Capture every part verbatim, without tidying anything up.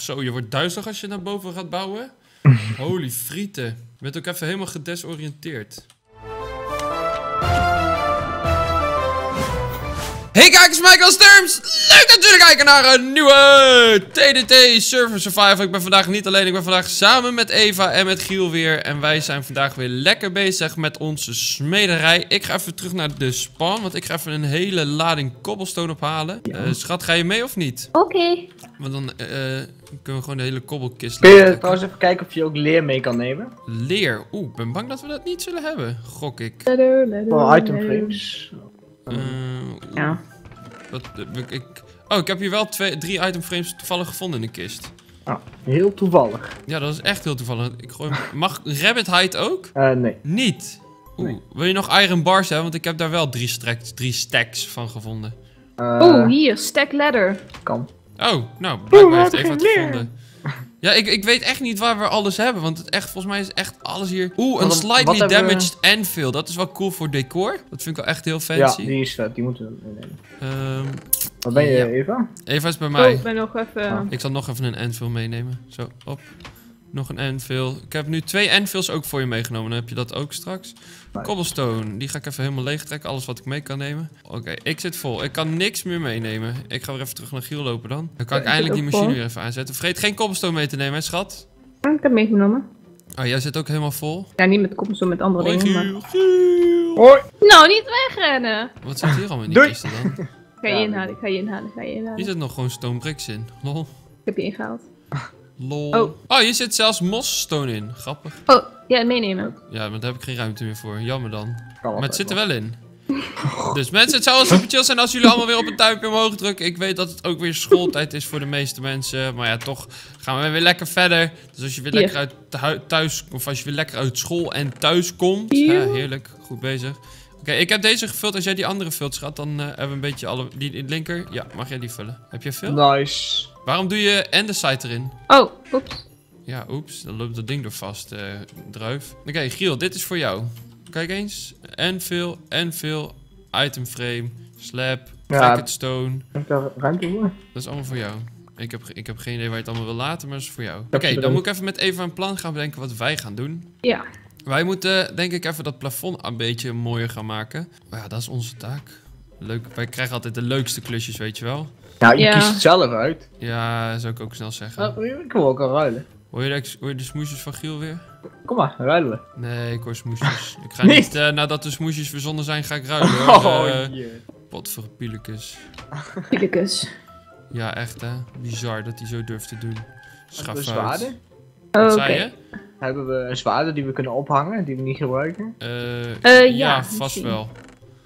Zo, je wordt duizelig als je naar boven gaat bouwen. Holy frieten. Je bent ook even helemaal gedesoriënteerd. Hey kijkers, Michael Sturms! Leuk dat jullie kijken naar een nieuwe T D T Server Survival. Ik ben vandaag niet alleen, ik ben vandaag samen met Eva en met Giel weer. En wij zijn vandaag weer lekker bezig met onze smederij. Ik ga even terug naar de spawn, want ik ga even een hele lading cobblestone ophalen. Ja. Uh, schat, ga je mee of niet? Oké. Okay. Want dan uh, kunnen we gewoon de hele kobbelkist... Kun je trouwens even kijken of je ook leer mee kan nemen? Leer? Oeh, ik ben bang dat we dat niet zullen hebben. Gok ik. Letter, letter, oh, item frames. Uh, ja. Wat, ik, oh, ik heb hier wel twee, drie itemframes toevallig gevonden in de kist. Ah, heel toevallig. Ja, dat is echt heel toevallig. Ik gooi, mag Rabbit Hide ook? Uh, nee. Niet? Oeh, nee. Wil je nog Iron Bars hebben? Want ik heb daar wel drie, straks, drie stacks van gevonden. Uh, oh, hier, stack ladder. Kan. Oh, nou, blijkbaar heeft Eva het gevonden. Ja, ik, ik weet echt niet waar we alles hebben, want het echt, volgens mij is echt alles hier... Oeh, wat, een slightly damaged we... anvil. Dat is wel cool voor decor. Dat vind ik wel echt heel fancy. Ja, die is dat. Die moeten we meenemen. Um, wat ben je, ja. Eva? Eva is bij mij. Oh, ik ben nog even... Ah. Ik zal nog even een anvil meenemen. Zo, op. Nog een anvil. Ik heb nu twee anvils ook voor je meegenomen. Dan heb je dat ook straks. Nee. Cobblestone. Die ga ik even helemaal leeg trekken. Alles wat ik mee kan nemen. Oké, okay, ik zit vol. Ik kan niks meer meenemen. Ik ga weer even terug naar Giel lopen dan. Dan kan ja, ik eindelijk die machine vol. weer even aanzetten. Vergeet geen cobblestone mee te nemen, hè, schat? Ja, ik heb meegenomen. Oh, jij zit ook helemaal vol? Ja, niet met cobblestone, met andere Hoi, dingen. Giel, maar... Giel. Hoi. Nou, niet wegrennen. Wat zit hier allemaal in die kisten dan? Ga je inhalen, ik ga je inhalen, ga je inhalen. Hier zit nog gewoon stone bricks in. Lol. Ik heb je ingehaald. Lol. Oh. Oh, hier zit zelfs mossstone in. Grappig. Oh, ja, meenemen. Ja, maar daar heb ik geen ruimte meer voor. Jammer dan. Maar het zit er wel in. Dus mensen, het zou wel super chill zijn als jullie allemaal weer op een duimpje omhoog drukken. Ik weet dat het ook weer schooltijd is voor de meeste mensen. Maar ja, toch gaan we weer lekker verder. Dus als je weer lekker uit thuis, of als je weer lekker uit school en thuis komt. Ja, heerlijk. Goed bezig. Oké, okay, ik heb deze gevuld. Als jij die andere vult, schat, dan uh, hebben we een beetje alle... Die in linker. Ja, mag jij die vullen? Heb je veel? Nice. Waarom doe je andesite erin? Oh, oeps. Ja, oeps. Dan loopt dat ding er vast, uh, druif. Oké, okay, Giel, dit is voor jou. Kijk eens. Anvil, anvil, item frame, slab, bracket stone. Ja, ik heb daar ruimte voor. Dat is allemaal voor jou. Ik heb, ik heb geen idee waar je het allemaal wil laten, maar dat is voor jou. Oké, okay, dan moet ik even met Eva een plan gaan bedenken wat wij gaan doen. Ja. Wij moeten, denk ik, even dat plafond een beetje mooier gaan maken. Maar ja, dat is onze taak. Leuk. Wij krijgen altijd de leukste klusjes, weet je wel. Nou, je ja. kiest het zelf uit. Ja, zou ik ook snel zeggen. Uh, ik wil ook al ruilen. Hoor je de, hoor je de smoesjes van Giel weer? Kom maar, ruilen we. Nee, ik hoor smoesjes. Ik ga niet, niet uh, nadat de smoesjes verzonnen zijn, ga ik ruilen. Hoor. Oh, uh, yeah. Potverpielekus. Pielekus. Ja, echt hè. Bizar dat hij zo durft te doen. Schaf uit. Oh, Oké. Okay. Hebben we een zwaarder die we kunnen ophangen, die we niet gebruiken? Uh, uh, ja, ja, vast misschien. wel.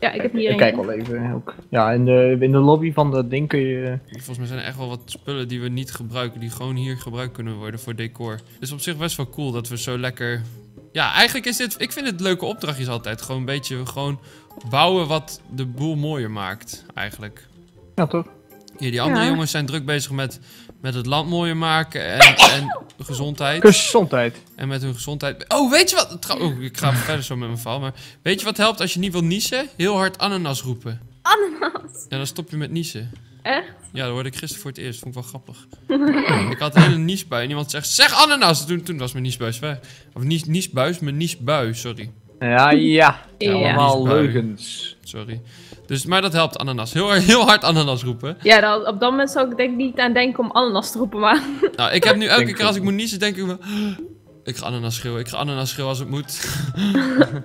Ja, ik heb hier Ik kijk wel even ook. Ja, in de, in de lobby van dat ding kun je... Volgens mij zijn er echt wel wat spullen die we niet gebruiken, die gewoon hier gebruikt kunnen worden voor decor. Het is op zich best wel cool dat we zo lekker... Ja, eigenlijk is dit... Ik vind het leuke opdrachtjes altijd. Gewoon een beetje gewoon bouwen wat de boel mooier maakt, eigenlijk. Ja, toch? Hier, die andere ja. jongens zijn druk bezig met, met het land mooier maken en, en gezondheid. Gezondheid. En met hun gezondheid. Oh, weet je wat? Oh, ik ga verder zo met mijn val. Maar weet je wat helpt als je niet wil niezen? Heel hard ananas roepen. Ananas? Ja, dan stop je met niezen. Echt? Ja, dat hoorde ik gisteren voor het eerst. Vond ik wel grappig. Ik had een hele niesbui en iemand zegt, zeg ananas! Toen, toen was mijn niesbuis weg. Of nies, niesbuis, mijn niesbui, sorry. Ja, ja. ja Allemaal niesbui. leugens. Sorry. Dus, maar dat helpt ananas. Heel, heel hard ananas roepen. Ja, dan, op dat moment zou ik denk niet aan denken om ananas te roepen, maar... Nou, ik heb nu elke denk keer als ik moet niezen, denk ik wel... Ik ga ananas schreeuwen, ik ga ananas schreeuwen als het moet.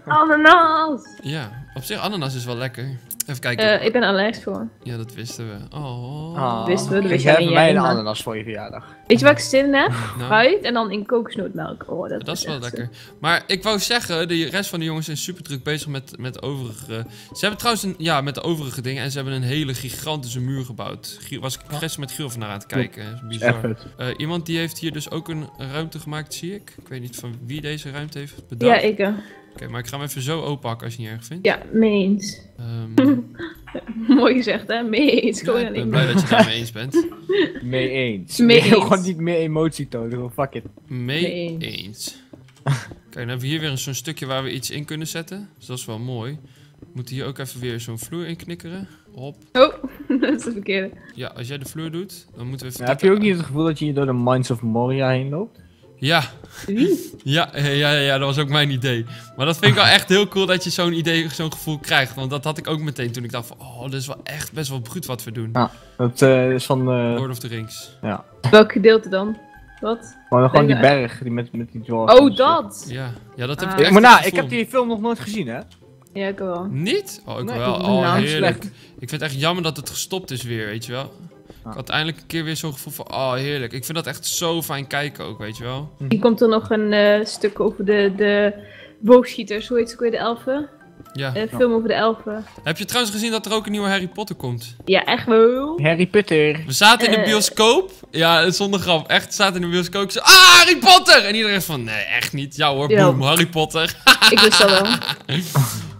Ananas! Ja, op zich ananas is wel lekker. Even kijken. Uh, ik ben allergisch voor. Ja, dat wisten we. Oh. oh dat wisten we. Dat wisten we. Ik heb mij een ananas voor je verjaardag. Weet je wat ik zin heb? Nou. Fruit en dan in kokosnootmelk. Oh, dat, dat is wel lekker. Zin. Maar ik wou zeggen, de rest van de jongens zijn super druk bezig met, met overige... Ze hebben trouwens een, ja, met de overige dingen en ze hebben een hele gigantische muur gebouwd. Giel, was ik gisteren met Giel vandaag aan het kijken. Dat is bizar. Uh, iemand die heeft hier dus ook een ruimte gemaakt, zie ik. Ik weet niet van wie deze ruimte heeft bedacht. Ja, ik. Uh. Oké, okay, maar ik ga hem even zo openhakken als je het niet erg vindt. Ja, mee eens. Um... Mooi gezegd, hè? Mee eens. Ja, ik ben blij dat je daar mee eens bent. Mee eens. Mee eens. Gewoon niet meer emotie tonen, fuck it. Mee, mee eens. eens. Kijk, dan hebben we hier weer zo'n stukje waar we iets in kunnen zetten. Dus dat is wel mooi. Moet hier ook even weer zo'n vloer in knikkeren. Hop. Oh, dat is de verkeerde. Ja, als jij de vloer doet, dan moeten we even... Ja, heb je ook niet het gevoel dat je hier door de Mines of Moria heen loopt? Ja. Ja, ja, ja, ja, dat was ook mijn idee. Maar dat vind ik wel echt heel cool dat je zo'n idee, zo'n gevoel krijgt. Want dat had ik ook meteen toen ik dacht van, oh, dat is wel echt best wel goed wat we doen. Ja, dat uh, is van... Uh... Lord of the Rings. Ja. Welk gedeelte dan? Wat? Maar dan gewoon die berg, die met, met die dwarf. Oh, dat! Ja, ja, dat heb ah. ik echt. Maar nou, ik heb die film nog nooit gezien, hè? Ja, ik wel. Niet? Oh, ik nee, wel. Oh, heerlijk. Ik vind het echt jammer dat het gestopt is weer, weet je wel. Ik had eindelijk een keer weer zo'n gevoel van, oh heerlijk. Ik vind dat echt zo fijn kijken ook, weet je wel. Hier komt er nog een uh, stuk over de, de boogschieters, hoe heet ze ook weer, de elfen? Ja. Een uh, film over de elfen. Heb je trouwens gezien dat er ook een nieuwe Harry Potter komt? Ja, echt wel. Harry Potter. We zaten in de bioscoop. Ja, zonder grap. Echt, zaten in de bioscoop. Ik zei, ah, Harry Potter! En iedereen van, nee, echt niet. Ja hoor, ja. Boom, Harry Potter. Ik wist dat wel.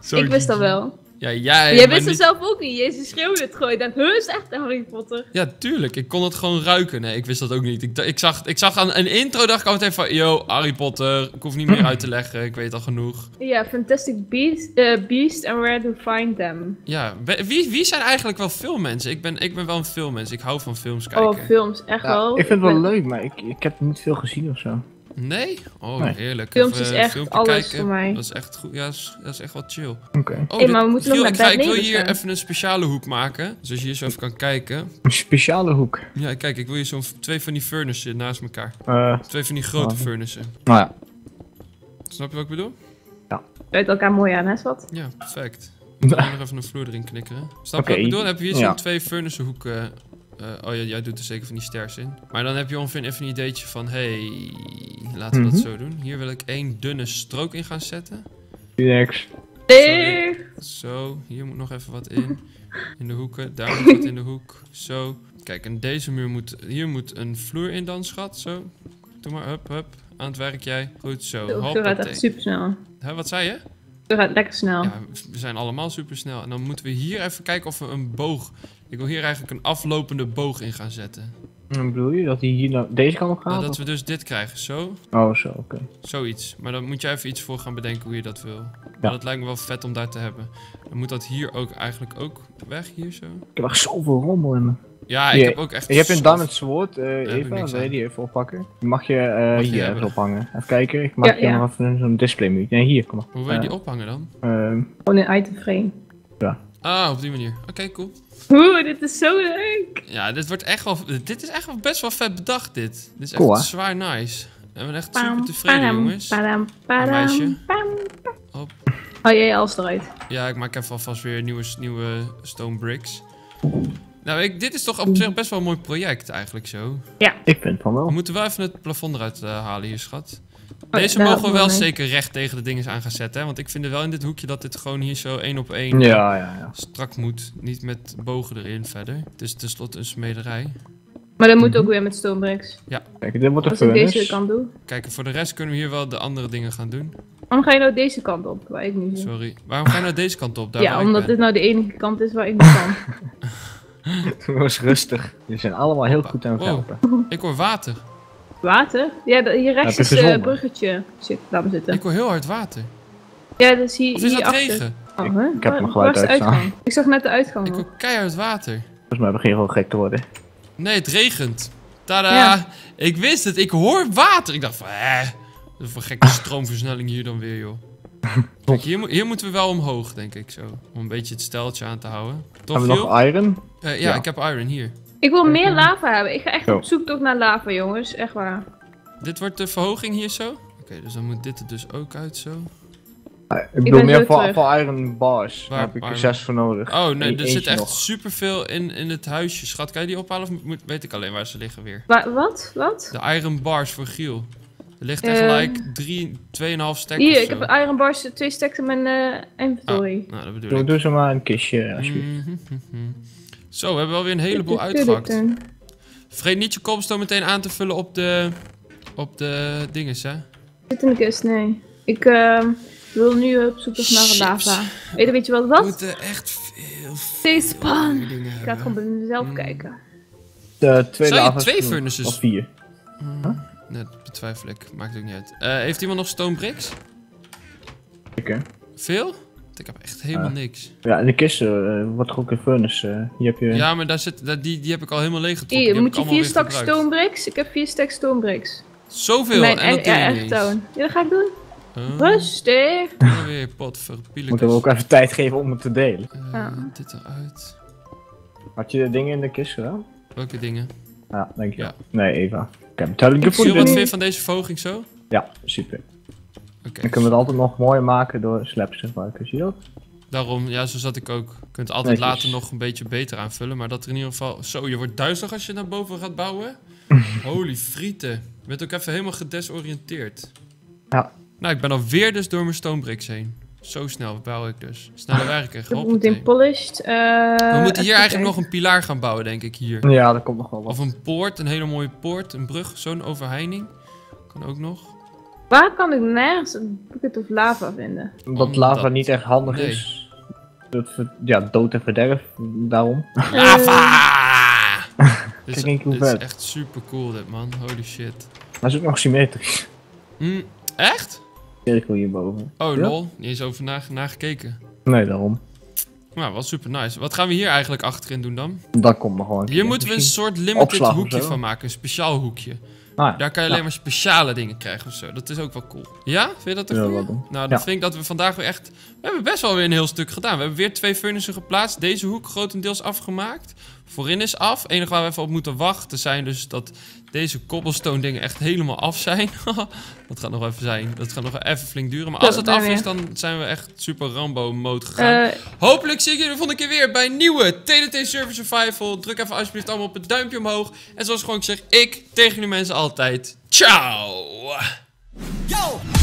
Sorry. Ik wist dat wel. Ja, jij, jij wist het niet... zelf ook niet. Jezus schreeuwde het gewoon. Dat is echt Harry Potter. Ja, tuurlijk. Ik kon het gewoon ruiken. Nee, ik wist dat ook niet. Ik, ik, zag, ik zag aan een intro, dacht ik altijd van... Yo, Harry Potter. Ik hoef niet meer uit te leggen. Ik weet al genoeg. Ja, Fantastic Beasts uh, Beast and Where to Find Them. Ja, wie, wie zijn eigenlijk wel filmmensen? Ik ben, ik ben wel een filmmens. Ik hou van films kijken. Oh, films. Echt ja, wel. Ik vind het wel leuk, maar ik, ik heb niet veel gezien of zo. Nee? Oh, nee. Heerlijk. Films is echt filmpje alles kijken. Voor mij. Dat is echt goed. Ja, dat is, dat is echt wel chill. Oké. Okay. Oh, hey, maar we moeten nog naar bed nemen. Ik wil hier even een speciale hoek maken. Dus als je hier zo even kan kijken. Een speciale hoek? Ja, kijk. Ik wil hier zo'n twee van die furnaces naast elkaar. Uh, twee van die grote uh, furnaces. Nou ja. Snap je wat ik bedoel? Ja. Uit elkaar mooi aan, hè, schat? Ja, perfect. Ik ga nog even een vloer erin knikkeren. Snap je okay. wat ik bedoel? Dan heb je hier zo'n ja. twee furnaces hoeken. Uh, oh ja, jij doet er zeker van die sters in. Maar dan heb je ongeveer even een ideetje van, hey, laten we mm-hmm. dat zo doen. Hier wil ik één dunne strook in gaan zetten. Relax. Sorry. Zo, hier moet nog even wat in. In de hoeken, daar moet wat in de hoek. Zo. Kijk, en deze muur moet, hier moet een vloer in dan, schat. Zo. Doe maar, hup, hup. Aan het werk jij. Goed zo. Zo gaat echt super snel. Hè, wat zei je? Zo gaat lekker snel. Ja, we zijn allemaal super snel. En dan moeten we hier even kijken of we een boog... Ik wil hier eigenlijk een aflopende boog in gaan zetten. En bedoel je dat die hier nou deze kant op gaat? Nou, dat of? we dus dit krijgen, zo. Oh, zo, oké. Okay. Zoiets. Maar dan moet jij even iets voor gaan bedenken hoe je dat wil. Ja. Maar dat lijkt me wel vet om daar te hebben. Dan moet dat hier ook eigenlijk ook weg, hier zo. Ik heb echt zoveel rommel in me. Ja, ik je, heb ook echt... Je hebt een diamond sword, uh, Eva, wil je die even oppakken? Die mag je uh, mag hier even ophangen. Even kijken, ik maak ja, hier ja. nog even zo'n display menu. Nee, hier, kom maar. Hoe wil je uh, die ophangen dan? Gewoon uh, een item frame. Ja. Ah, op die manier. Oké, okay, cool. Oeh, dit is zo leuk! Ja, dit wordt echt wel... Dit is echt wel best wel vet bedacht, dit. Dit is cool, echt hè? Zwaar nice. En we zijn echt super tevreden, padam, jongens. Padam, padam, een meisje. Padam, padam. Oh jee, alles eruit. Ja, ik maak even alvast weer nieuwe, nieuwe stone bricks. Nou, ik, dit is toch op zich best wel een mooi project, eigenlijk zo. Ja, ik vind het van wel. We moeten wel even het plafond eruit uh, halen hier, schat. Deze oh, mogen we wel mee. zeker recht tegen de dingen aan gaan zetten, hè? Want ik vind er wel in dit hoekje dat dit gewoon hier zo één op één ja, ja, ja. strak moet. Niet met bogen erin verder. Het is tenslotte een smederij. Maar dat moet mm-hmm. ook weer met stone bricks. Ja. Kijk, dit wordt een furnace. Als ik deze kant doe. Kijk, voor de rest kunnen we hier wel de andere dingen gaan doen. Waarom ga je nou deze kant op? Waar ik niet Sorry. Waarom ga je nou deze kant op? Daar ja, omdat dit nou de enige kant is waar ik niet kan. Het was rustig. We zijn allemaal heel goed aan het helpen. Wow. Ik hoor water. Water? Ja, hier rechts is een uh, bruggetje. Zit, laat me zitten. Ik hoor heel hard water. Ja, dus hier Of is hier dat achter. regen? Oh, ik, ik heb mijn geluid uitstaan. Ik zag net de uitgang. Ik hoor keihard water. Volgens mij begin je gewoon gek te worden. Nee, het regent. Tada! Ja. Ik wist het, ik hoor water. Ik dacht van, hè? Wat voor gekke stroomversnelling hier dan weer, joh. Kijk, hier, hier moeten we wel omhoog, denk ik zo. Om een beetje het steltje aan te houden. Toch, hebben we nog iron? Uh, ja, ja, ik heb iron hier. Ik wil meer lava hebben. Ik ga echt op zoek toch naar lava, jongens. Echt waar. Dit wordt de verhoging hier zo. Oké, okay, dus dan moet dit er dus ook uit zo. Ah, ik, ik bedoel meer voor, voor iron bars. Waar, Daar heb ik iron. er zes voor nodig. Oh nee, er zit echt superveel in, in het huisje. Schat, kan je die ophalen of moet, weet ik alleen waar ze liggen weer? Wa wat? Wat? De iron bars voor Giel. Er ligt er gelijk drie, tweeënhalf stacks. Hier, ik heb een iron bars, twee stacks in mijn uh, inventory. Ah, nou, dat bedoel doe, ik. Doe ze maar een kistje, alsjeblieft. Mm-hmm. Zo, we hebben alweer een heleboel uitgehakt. Vergeet niet je kopstoom meteen aan te vullen op de... op de dinges, hè? Zit in de kist, nee. Ik uh, wil nu op zoek naar een lava. Weet je, weet je wat wat? We moeten echt veel, veel dingen hebben. Ik ga gewoon bij mezelf mm. kijken. De twee lava's. Zijn twee furnaces? Of vier? Mm. Huh? Nee, dat betwijfel ik. Maakt ook niet uit. Uh, heeft iemand nog stone bricks? Oké. Okay. Veel? Ik heb echt helemaal ah. niks. Ja, en de kisten, uh, wat goed in furnace. Uh, hier heb je... Ja, maar daar zit, daar, die, die heb ik al helemaal leeg getrokken. Hier, die moet je vier stacks stone bricks? Ik heb vier stacks stone bricks. Zoveel? Mijn, en dat ja, echt toon. Ja, dat ga ik doen. Uh, Rustig. En weer potverpielekes. Moeten we ook even tijd geven om het te delen. Uh, ah. Dit eruit. Had je de dingen in de kist gedaan? Welke dingen? Ja, denk je. Ja. Nee, Eva. Oké, okay, ik zie wat vind van deze verhoging zo? Ja, super. Okay. Dan kunnen we het altijd nog mooier maken door slabs te gebruiken, zie je dat? Daarom, ja, zo zat ik ook. Je kunt altijd Netjes. later nog een beetje beter aanvullen, maar dat er in ieder geval... Zo, je wordt duizelig als je naar boven gaat bouwen. Holy frieten. Je bent ook even helemaal gedesoriënteerd. Ja. Nou, ik ben alweer dus door mijn stonebricks heen. Zo snel bouw ik dus. Sneller werken. We moeten polished. Uh, we moeten hier eigenlijk nog een pilaar gaan bouwen, denk ik, hier. Ja, dat komt nog wel wat. Of een poort, een hele mooie poort, een brug, zo'n overheining. Kan ook nog. Waar kan ik nergens een bucket of lava vinden? Omdat, Omdat lava niet echt handig nee. is. Dat ja, dood en verderf, daarom. Lava! Dit is, dit is echt super cool dit, man. Holy shit. Maar is ook nog symmetrisch. Mm, echt? Cirkel hierboven. Oh ja? Lol, niet eens over na, nagekeken. Nee, daarom. Nou, wel super nice. Wat gaan we hier eigenlijk achterin doen dan? Dat komt nog gewoon. Hier moeten we een soort limited Opslag hoekje van maken, een speciaal hoekje. Ah, ja. Daar kan je ja. alleen maar speciale dingen krijgen of zo. Dat is ook wel cool. Ja? Vind je dat een goeie? Ja, nou, dan ja. vind ik dat we vandaag weer echt... We hebben best wel weer een heel stuk gedaan. We hebben weer twee furnaces geplaatst. Deze hoek grotendeels afgemaakt. Voorin is af. Het enige waar we even op moeten wachten zijn dus dat deze cobblestone dingen echt helemaal af zijn. Dat gaat nog wel even zijn. Dat gaat nog wel even flink duren. Maar als het af is, dan zijn we echt super Rambo-mode gegaan. Uh, Hopelijk zie ik jullie de volgende keer weer bij een nieuwe T D T Server Survival. Druk even alsjeblieft allemaal op het duimpje omhoog. En zoals gewoon ik zeg, ik tegen jullie mensen altijd. Ciao! Yo!